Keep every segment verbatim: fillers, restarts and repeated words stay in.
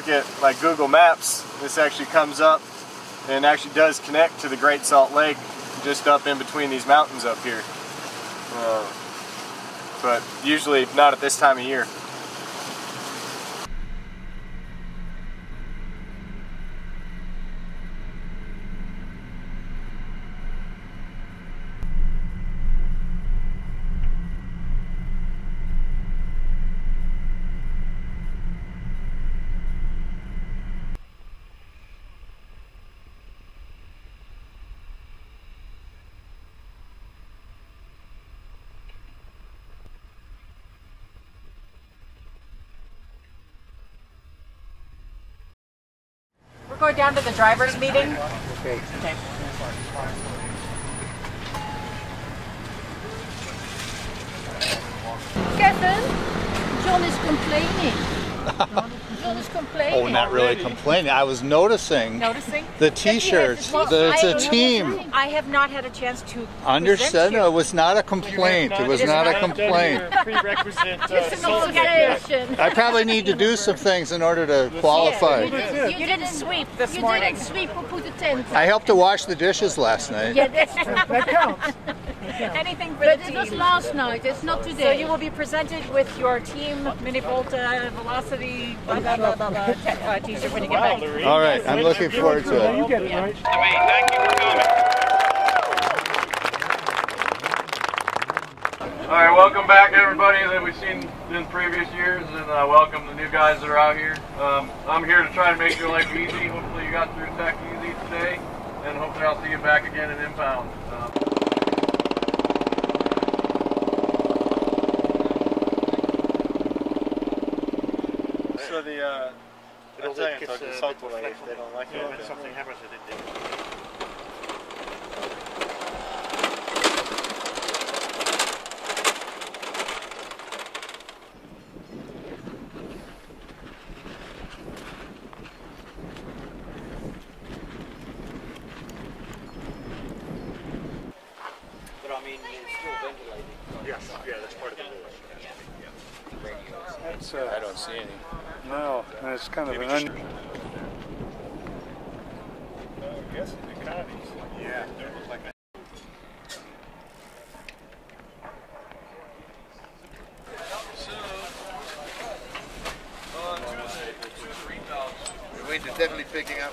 look at like Google Maps, this actually comes up and actually does connect to the Great Salt Lake just up in between these mountains up here. Uh, but usually not at this time of year. Go down to the driver's meeting. Okay. Okay. Kevin, John is complaining. John is complaining. Oh, not really complaining. I was noticing. Noticing? The t-shirts. It's a team. I have not had a chance to understand. It was not a complaint. It was not a complaint. Prerequisite. I probably need to do some things in order to qualify. You didn't sweep this morning. You didn't sweep or put the tent. I helped to wash the dishes last night. Yeah, that's true. That counts. Anything for the team. But it was last night. It's not today. So you will be presented with your team Minivolta Velocity blah blah blah blah blah t-shirt when you get back. All right, I'm looking forward to it. You get it, right? Thank you for coming. All right, welcome back, everybody that we've seen in previous years, and uh, welcome the new guys that are out here. Um, I'm here to try to make your life easy. Hopefully, you got through tech easy today, and hopefully, I'll see you back again at Impound. Um, So the, uh, I'll tell you, it's like a salt away if they don't like it. When something happens, they do. I don't see any. No, and it's kind Maybe of an onion. I guess it's the commies. Yeah. So, on Tuesday, two to three thousand. The wind is definitely picking up.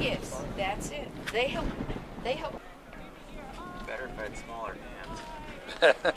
Yes, that's it. They help. They help. Better if I had smaller hands.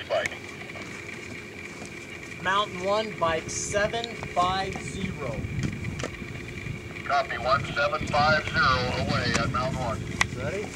next bike. Mountain one, bike seven five zero. Copy, one seven five zero away at Mountain one. Ready?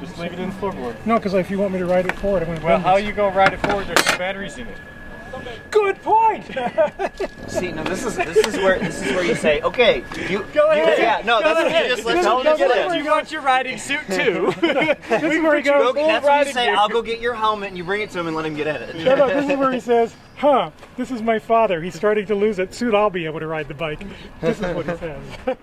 Just leave it in the floorboard. No, because if you want me to ride it forward, I'm going to Well, how you going to ride it forward? There's some batteries in it. Good point! See, now this is this is where this is where you say, okay, you go ahead. You, yeah, no, go that's ahead. What you just let tell them to do. You got your riding suit too. This is where he goes. That's where you say, gear. I'll go get your helmet, and you bring it to him and let him get at it. No, no, this is where he says, huh, this is my father. He's starting to lose it. Soon I'll be able to ride the bike. This is what he says.